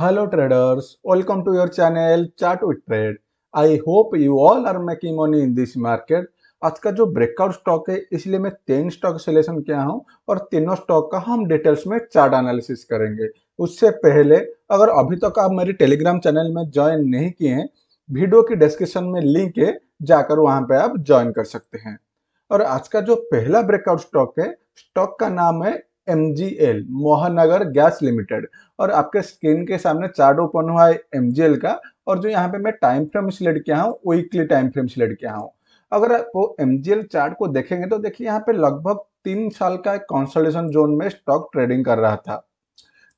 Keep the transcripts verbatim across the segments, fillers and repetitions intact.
Hello traders, welcome to your channel Chart with Trade. I hope you all are making money in this market. आज का जो breakout stock है इसलिए मैं तीन स्टॉक सिलेक्शन किया हूं और तीनों स्टॉक का हम डिटेल्स में चार्ट एनालिसिस करेंगे। उससे पहले अगर अभी तक आप मेरे टेलीग्राम चैनल में ज्वाइन नहीं किए हैं, वीडियो की डिस्क्रिप्शन में लिंक है, जाकर वहां पे आप ज्वाइन कर सकते हैं। और आज का जो पहला ब्रेकआउट स्टॉक है, स्टॉक का नाम है M G L Mahanagar gas limited. और आपके स्क्रीन के सामने चार्ट ओपन हुआ है एम जी एल का, और जो यहाँ पे मैं टाइम फ्रेम सिलेक्ट किया हूँ वीकली टाइम फ्रेम सिलेक्ट किया हूँ। अगर आप वो एम जी एल चार्ट को देखेंगे तो देखिए यहाँ पे लगभग तीन साल का कंसोलिडेशन जोन में स्टॉक ट्रेडिंग कर रहा था,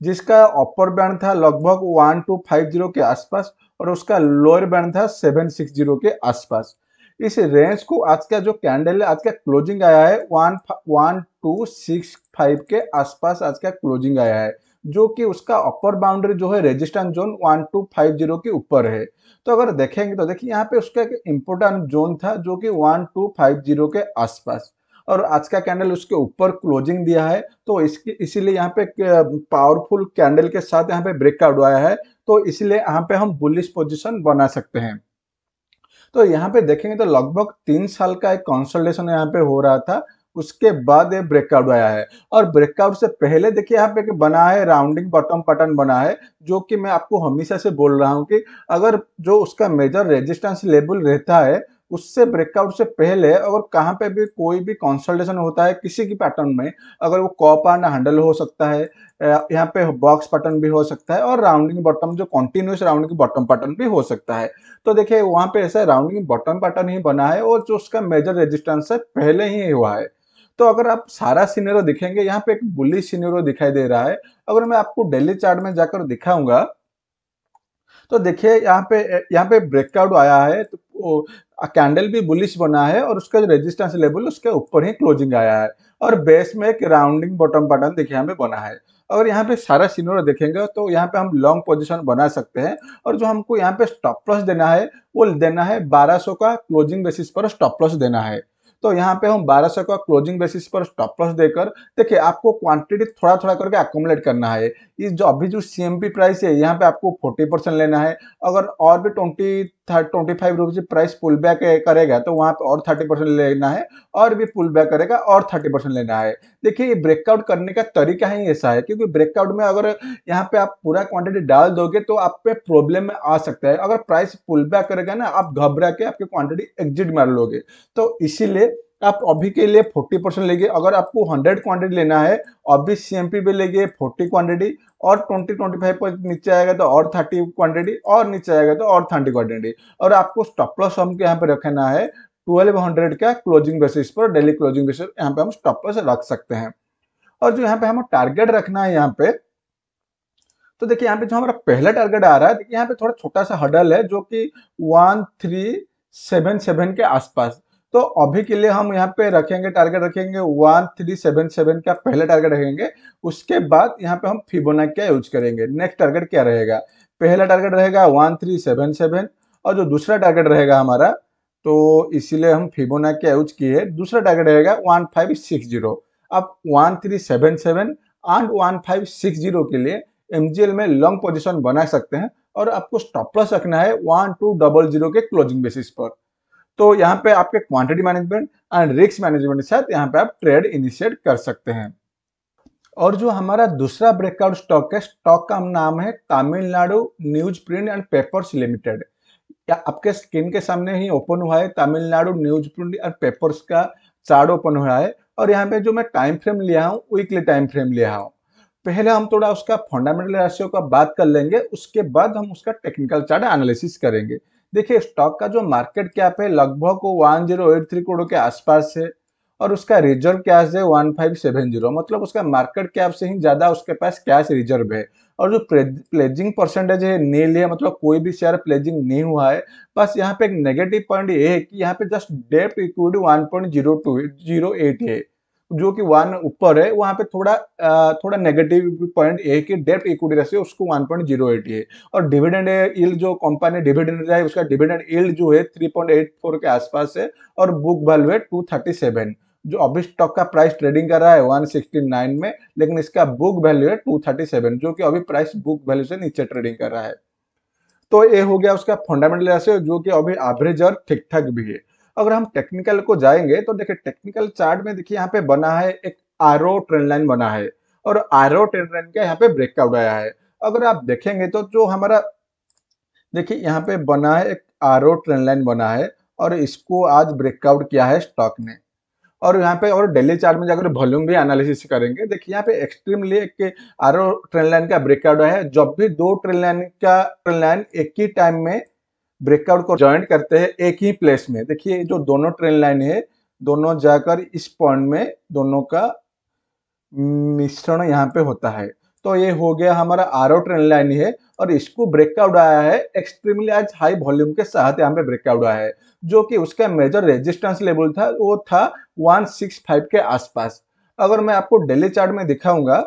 जिसका अपर बैंड था लगभग वन टू फाइव जीरो के आसपास और उसका लोअर बैंड था सेवन सिक्स जीरो के आसपास। इस रेंज को आज का जो कैंडल है, आज का क्लोजिंग आया है one one two six five के आसपास आज का क्लोजिंग आया है, जो कि उसका अपर बाउंड्री जो है resistance zone one two five zero के ऊपर है। तो अगर देखेंगे तो देखिए यहाँ पे उसका एक इम्पोर्टेंट जोन था जो कि वन टू फाइव जीरो के आसपास, और आज का कैंडल उसके ऊपर क्लोजिंग दिया है। तो इसके इसीलिए यहाँ पे पावरफुल कैंडल के साथ यहाँ पे ब्रेकआउट आया है, तो इसलिए यहाँ पे हम बुलिश पोजिशन बना सकते हैं। तो यहाँ पे देखेंगे तो लगभग तीन साल का एक कंसोलिडेशन यहाँ पे हो रहा था, उसके बाद ये ब्रेकआउट आया है। और ब्रेकआउट से पहले देखिए यहाँ पे बना है राउंडिंग बॉटम पैटर्न बना है, जो कि मैं आपको हमेशा से बोल रहा हूँ कि अगर जो उसका मेजर रेजिस्टेंस लेवल रहता है उससे ब्रेकआउट से पहले अगर कहाँ पे भी कोई भी कंसोलिडेशन होता है किसी की पैटर्न में, अगर वो कॉप एंड हैंडल हो सकता है, यहाँ पे बॉक्स पैटर्न भी हो सकता है, और राउंडिंग बॉटम जो कंटिन्यूस राउंडिंग बॉटम पैटर्न भी हो सकता है। तो देखिए वहाँ पे ऐसा राउंडिंग बॉटम पैटर्न ही बना है और जो उसका मेजर रेजिस्टेंस है पहले ही हुआ है। तो अगर आप सारा सिनेरियो देखेंगे यहाँ पे एक बुलिश सिनेरियो दिखाई दे रहा है। अगर मैं आपको डेली चार्ट में जाकर दिखाऊंगा तो देखिए यहाँ पे यहाँ पे ब्रेकआउट आया है, तो कैंडल भी बुलिश बना है और उसका जो रेजिस्टेंस लेवल उसके ऊपर ही क्लोजिंग आया है, और बेस में एक राउंडिंग बॉटम पैटर्न देखिए यहाँ पे बना है। अगर यहाँ पे सारा सिनेरियो देखेंगे तो यहाँ पे हम लॉन्ग पोजीशन बना सकते हैं, और जो हमको यहाँ पे स्टॉप लॉस देना है वो देना है बारह सौ का क्लोजिंग बेसिस पर स्टॉप लॉस देना है। तो यहाँ पे हम बारह सौ का क्लोजिंग बेसिस पर स्टॉप लॉस देकर देखिए आपको क्वांटिटी थोड़ा थोड़ा करके एक्यूमुलेट करना है। इस जो अभी जो सीएमपी प्राइस है यहाँ पे आपको चालीस परसेंट लेना है। अगर और भी twenty twenty five rupees price pull back करेगा तो वहाँ पे और तीस परसेंट लेना है, और भी पुल बैक करेगा और तीस परसेंट लेना है। देखिए ये ब्रेकआउट करने का तरीका ही ऐसा है, क्योंकि ब्रेकआउट में अगर यहाँ पे आप पूरा क्वांटिटी डाल दोगे तो आप पे प्रॉब्लम में आ सकता है। अगर प्राइस पुल बैक करेगा ना, आप घबरा के आपकी क्वांटिटी एग्जिट मार लोगे। तो इसीलिए आप अभी के लिए चालीस परसेंट लेंगे। अगर आपको सौ क्वांटिटी लेना है अभी सीएमपी पे लेंगे चालीस क्वांटिटी, और बीस पच्चीस पर नीचे आएगा तो और तीस क्वांटिटी, और नीचे आएगा तो और तीस क्वांटिटी। और आपको स्टॉप लॉस हम के यहाँ पे रखना है बारह सौ का क्लोजिंग बेसिस पर, डेली क्लोजिंग बेसिस यहाँ पे हम स्टॉप लॉस रख सकते हैं। और जो यहाँ पे हमें टारगेट रखना है यहाँ पे, तो देखिए यहाँ पे जो हमारा पहला टारगेट आ रहा है, देखिए यहाँ पे थोड़ा छोटा सा हडल है जो कि वन थ्री सेवन सेवन के आसपास। तो अभी के लिए हम यहाँ पे रखेंगे टारगेट रखेंगे वन थ्री सेवन सेवन का पहले टारगेट रखेंगे। उसके बाद यहाँ पे हम फिबोनाची का यूज करेंगे। नेक्स्ट टारगेट क्या रहेगा? पहला टारगेट रहेगा वन थ्री सेवन सेवन, और जो दूसरा टारगेट रहेगा हमारा, तो इसीलिए हम फिबोनाची का यूज किए। दूसरा टारगेट रहेगा वन फाइव सिक्स जीरो। अब one three seven seven and one five six zero के लिए एम जी एल में लॉन्ग पोजिशन बना सकते हैं, और आपको स्टॉप लॉस रखना है वन टू डबल जीरो के क्लोजिंग बेसिस पर। तो यहाँ पे आपके quantity management and risk management के साथ यहाँ पे आप ट्रेड इनिशिएट कर सकते हैं। और जो हमारा दूसरा ब्रेकआउट स्टॉक है, स्टॉक का नाम है Tamil Nadu news print and papers limited. आपके स्क्रीन के सामने ही ओपन हुआ है Tamil Nadu news print and papers का चार्ट ओपन हुआ है, और यहाँ पे जो मैं टाइम फ्रेम लिया हूँ वीकली टाइम फ्रेम लिया हूँ। पहले हम थोड़ा उसका फंडामेंटल रेशियो का बात कर लेंगे, उसके बाद हम उसका टेक्निकल चार्ट एनालिसिस करेंगे। देखिए स्टॉक का जो मार्केट कैप है लगभग one zero eight three crore के आसपास है, और उसका रिजर्व कैश है वन फाइव सेवन जीरो, मतलब उसका मार्केट कैप से ही ज़्यादा उसके पास कैश रिजर्व है। और जो प्लेजिंग परसेंटेज है नील है, मतलब कोई भी शेयर प्लेजिंग नहीं हुआ है। बस यहाँ पे एक नेगेटिव पॉइंट ये है कि यहाँ पे just debt equity one point zero two zero eight है, जो कि वन ऊपर है। वहाँ पे थोड़ा थोड़ा नेगेटिव पॉइंट ए कि डेट इक्विटी रेशियो उसको वन पॉइंट जीरो एट है, और डिविडेंड यील्ड जो कंपनी डिविडेंड जाए उसका डिविडेंड यील्ड जो है थ्री पॉइंट एट फोर के आसपास है, और बुक वैल्यू है टू थर्टी सेवन, जो अभी स्टॉक का प्राइस ट्रेडिंग कर रहा है एक सौ उनहत्तर में, लेकिन इसका बुक वैल्यू है दो सौ सैंतीस, जो कि अभी प्राइस बुक वैल्यू से नीचे ट्रेडिंग कर रहा है। तो ये हो गया उसका फंडामेंटल रेशियो, जो कि अभी एवरेज और ठीक ठाक भी है। अगर हम टेक्निकल को जाएंगे तो देखिए टेक्निकल चार्ट में देखिए यहाँ पे बना है एक आरओ ट्रेंड लाइन बना है और आरओ ट्रेंड लाइन का यहाँ पे ब्रेकआउट आया है। अगर आप देखेंगे तो जो हमारा देखिए यहाँ पे बना है एक आरओ ट्रेंड लाइन बना है और इसको आज ब्रेकआउट किया है स्टॉक ने। और यहाँ पे और डेली चार्ट में जाकर वॉल्यूम भी एनालिसिस करेंगे। देखिए यहाँ पे एक्सट्रीमली एक आरओ ट्रेंड लाइन का ब्रेकआउट आया है। जब भी दो ट्रेंड लाइन का ट्रेंड लाइन एक ही टाइम में ब्रेकआउट को ज्वाइन करते हैं एक ही प्लेस में, देखिए जो दोनों ट्रेंड लाइन है दोनों जाकर इस पॉइंट में दोनों का मिश्रण यहाँ पे होता है। तो ये हो गया हमारा आरओ ट्रेंड लाइन है और इसको ब्रेकआउट आया है एक्सट्रीमली आज हाई वॉल्यूम के साथ यहाँ पे ब्रेकआउट आया है, जो कि उसका मेजर रेजिस्टेंस लेवल था वो था एक सौ पैंसठ के आसपास। अगर मैं आपको डेली चार्ट में दिखाऊंगा,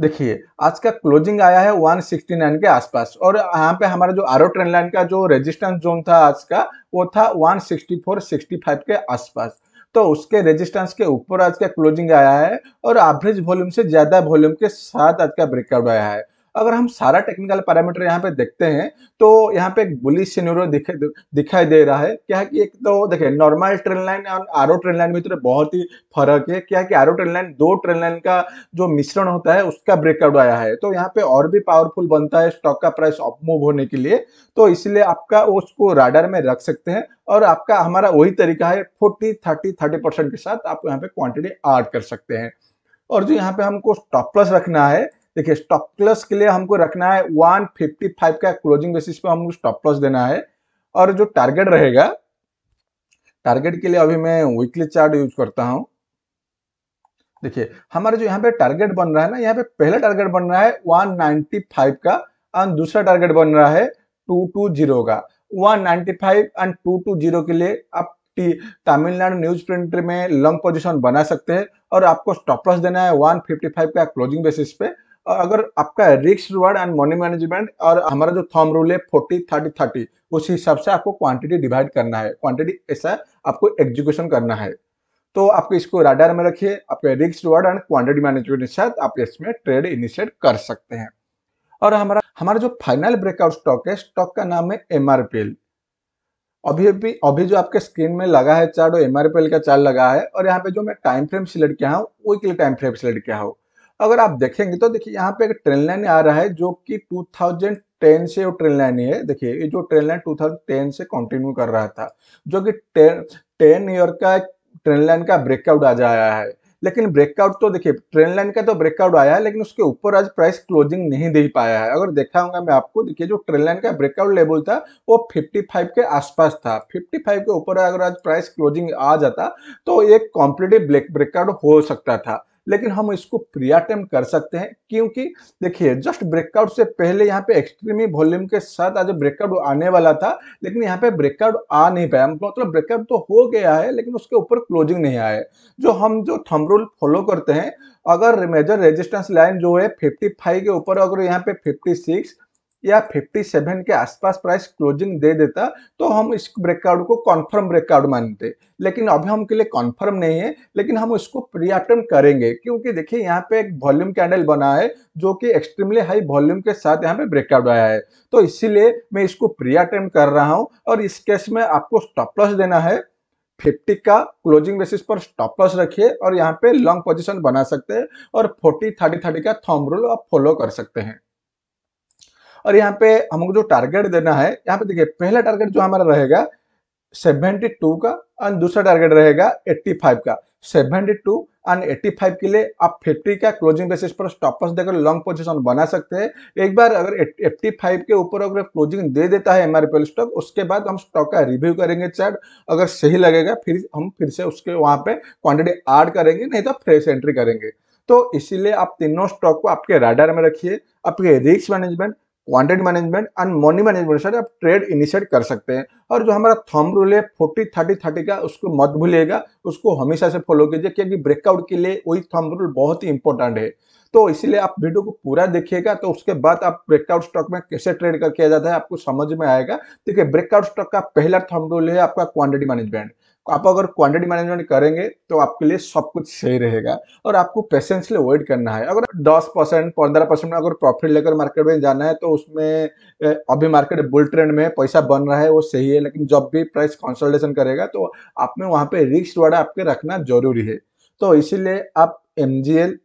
देखिए आज का क्लोजिंग आया है एक सौ उनहत्तर के आसपास और यहाँ पे हमारा जो आरओ ट्रेंड लाइन का जो रेजिस्टेंस जोन था आज का वो था एक सौ चौंसठ पैंसठ के आसपास। तो उसके रेजिस्टेंस के ऊपर आज का क्लोजिंग आया है और एवरेज वॉल्यूम से ज़्यादा वॉल्यूम के साथ आज का ब्रेकआउट आया है। अगर हम सारा टेक्निकल पैरामीटर यहाँ पे देखते हैं तो यहाँ पे एक बुलिश सिनेरियो दिख, दिखाई दे रहा है। क्या कि एक तो देखिए नॉर्मल ट्रेंड लाइन और आरओ ट्रेंड लाइन में तो बहुत ही फर्क है। क्या कि आरओ ट्रेंड लाइन दो ट्रेंड लाइन का जो मिश्रण होता है उसका ब्रेकआउट आया है, तो यहाँ पे और भी पावरफुल बनता है स्टॉक का प्राइस अप मूव होने के लिए। तो इसलिए आपका उसको राडार में रख सकते हैं और आपका हमारा वही तरीका है फोर्टी थर्टी थर्टी परसेंट के साथ आप यहाँ पे क्वान्टिटी ऐड कर सकते हैं। और जो यहाँ पे हमको स्टॉप लॉस रखना है, देखिए स्टॉप लॉस के लिए हमको रखना है एक सौ पचपन का क्लोजिंग बेसिस पे हमको स्टॉप लॉस देना है। और जो टारगेट रहेगा, टारगेट के लिए अभी मैं वीकली चार्ट यूज करता हूं। देखिए हमारा जो यहाँ पे टारगेट बन रहा है ना, यहाँ पे पहला टारगेट बन रहा है एक सौ पचानवे का और दूसरा टारगेट बन रहा है दो सौ बीस का। एक सौ पचानवे और दो सौ बीस के लिए आप तमिलनाडु न्यूज प्रिंट में लॉन्ग पोजिशन बना सकते हैं और आपको स्टॉप लॉस देना है एक सौ पचपन का क्लोजिंग बेसिस पे। और अगर आपका risk reward and money management और हमारा जो थंब रूल है चालीस तीस तीस, उस हिसाब से आपको क्वांटिटी डिवाइड करना है, क्वांटिटी ऐसा आपको एग्जीक्यूशन करना है। तो आपको इसको राडार में रखिए, आपके risk reward and quantity management के साथ आप इसमें ट्रेड इनिशिएट कर सकते हैं। और हमारा हमारा जो फाइनल ब्रेकआउट स्टॉक है, स्टॉक का नाम है एमआरपीएल। अभी अभी अभी जो आपके स्क्रीन में लगा है चार्ट, और एमआरपीएल का चार्ट लगा है और यहाँ पे जो मैं टाइम फ्रेम सिलेक्ट किया हूँ वीकली टाइम फ्रेम सिलेक्ट किया हूँ। अगर आप देखेंगे तो देखिए यहाँ पे एक ट्रेंड लाइन आ रहा है जो कि दो हज़ार दस से वो ट्रेंड लाइन है। देखिए ये जो ट्रेंड लाइन दो हज़ार दस से कंटिन्यू कर रहा था, जो कि दस ईयर का ट्रेंड लाइन का ब्रेकआउट आ जाया है। लेकिन ब्रेकआउट तो देखिए ट्रेंड लाइन का तो ब्रेकआउट आया है, लेकिन उसके ऊपर आज प्राइस क्लोजिंग नहीं दे पाया है। अगर देखा होगा मैं आपको, देखिए जो ट्रेंड लाइन का ब्रेकआउट लेवल था वो पचपन के आसपास था। पचपन के ऊपर अगर आज प्राइस क्लोजिंग आ जाता तो एक कॉम्पिटिटिव ब्रेक ब्रेकआउट हो सकता था, लेकिन हम इसको प्री अटेम्प्ट कर सकते हैं क्योंकि देखिए जस्ट ब्रेकआउट से पहले यहाँ पे एक्सट्रीमी वॉल्यूम के साथ आज ब्रेकआउट आने वाला था, लेकिन यहाँ पे ब्रेकआउट आ नहीं पाया। मतलब ब्रेकआउट तो हो गया है लेकिन उसके ऊपर क्लोजिंग नहीं आया है। जो हम जो थंब रूल फॉलो करते हैं, अगर मेजर रेजिस्टेंस लाइन जो है पचपन के ऊपर अगर यहाँ पे छप्पन या सत्तावन के आसपास प्राइस क्लोजिंग दे देता तो हम इस ब्रेकआउट को कॉन्फर्म ब्रेकआउट मानते, लेकिन अभी हम के लिए कॉन्फर्म नहीं है। लेकिन हम इसको प्री अटेम्प्ट करेंगे क्योंकि देखिए यहाँ पे एक वॉल्यूम कैंडल बना है जो कि एक्सट्रीमली हाई वॉल्यूम के साथ यहाँ पे ब्रेकआउट आया है, तो इसीलिए मैं इसको प्री अटेम्प्ट कर रहा हूँ। और इस केस में आपको स्टॉप लॉस देना है पचास का क्लोजिंग बेसिस पर स्टॉप लॉस रखिए और यहाँ पे लॉन्ग पोजिशन बना सकते हैं और फोर्टी थर्टी थर्टी का थंब रूल आप फॉलो कर सकते हैं। और यहाँ पे हमको जो टारगेट देना है, यहाँ पे देखिए पहला टारगेट जो हमारा रहेगा बहत्तर का और दूसरा टारगेट रहेगा पचासी का। बहत्तर और पचासी के लिए आप पचास का क्लोजिंग बेसिस पर स्टॉप लॉस देकर लॉन्ग पोजीशन बना सकते हैं। एक बार अगर पचासी के ऊपर अगर क्लोजिंग दे देता है एमआरपीएल स्टॉक, उसके बाद हम स्टॉक का रिव्यू करेंगे चार्ट, अगर सही लगेगा फिर हम फिर से उसके वहाँ पे क्वान्टिटी ऐड करेंगे, नहीं तो फ्रेश एंट्री करेंगे। तो इसीलिए आप तीनों स्टॉक को आपके राडार में रखिए, आपके risk management, quantity management and money management से आप ट्रेड इनिशिएट कर सकते हैं। और जो हमारा थंब रूल है चालीस तीस तीस का, उसको मत भूलिएगा, उसको हमेशा से फॉलो कीजिए क्योंकि ब्रेकआउट के लिए वही थंब रूल बहुत ही इंपॉर्टेंट है। तो इसीलिए आप वीडियो को पूरा देखिएगा, तो उसके बाद आप ब्रेकआउट स्टॉक में कैसे ट्रेड कर किया जाता है आपको समझ में आएगा। देखिए ब्रेकआउट स्टॉक का पहला थंब रूल है आपका क्वांटिटी मैनेजमेंट, आप अगर क्वांटिटी मैनेजमेंट करेंगे तो आपके लिए सब कुछ सही रहेगा और आपको पेशेंसली वेट करना है। अगर दस परसेंट पंद्रह परसेंट में अगर प्रॉफिट लेकर मार्केट में जाना है तो उसमें अभी मार्केट बुल ट्रेंड में पैसा बन रहा है वो सही है, लेकिन जब भी प्राइस कंसोलिडेशन करेगा तो आप में वहाँ पे रिस्क वाला आपके रखना जरूरी है। तो इसीलिए आप M G L,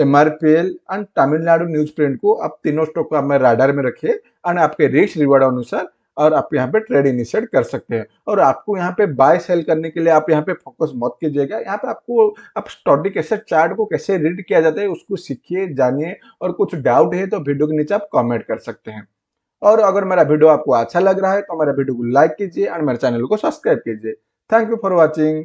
M R P L and Tamil Nadu news print को आप तीनों स्टॉक को आप राडार में रखिए एंड आपके रिस्क रिवार्ड अनुसार और आप यहाँ पे ट्रेड इनिशिएट कर सकते हैं। और आपको यहाँ पे बाय सेल करने के लिए आप यहाँ पे फोकस मत कीजिएगा, यहाँ पे आपको आप स्टडी कैसे चार्ट को कैसे रीड किया जाता है उसको सीखिए, जानिए। और कुछ डाउट है तो वीडियो के नीचे आप कमेंट कर सकते हैं। और अगर मेरा वीडियो आपको अच्छा लग रहा है तो मेरा वीडियो को लाइक कीजिए और मेरे चैनल को सब्सक्राइब कीजिए। Thank you for watching.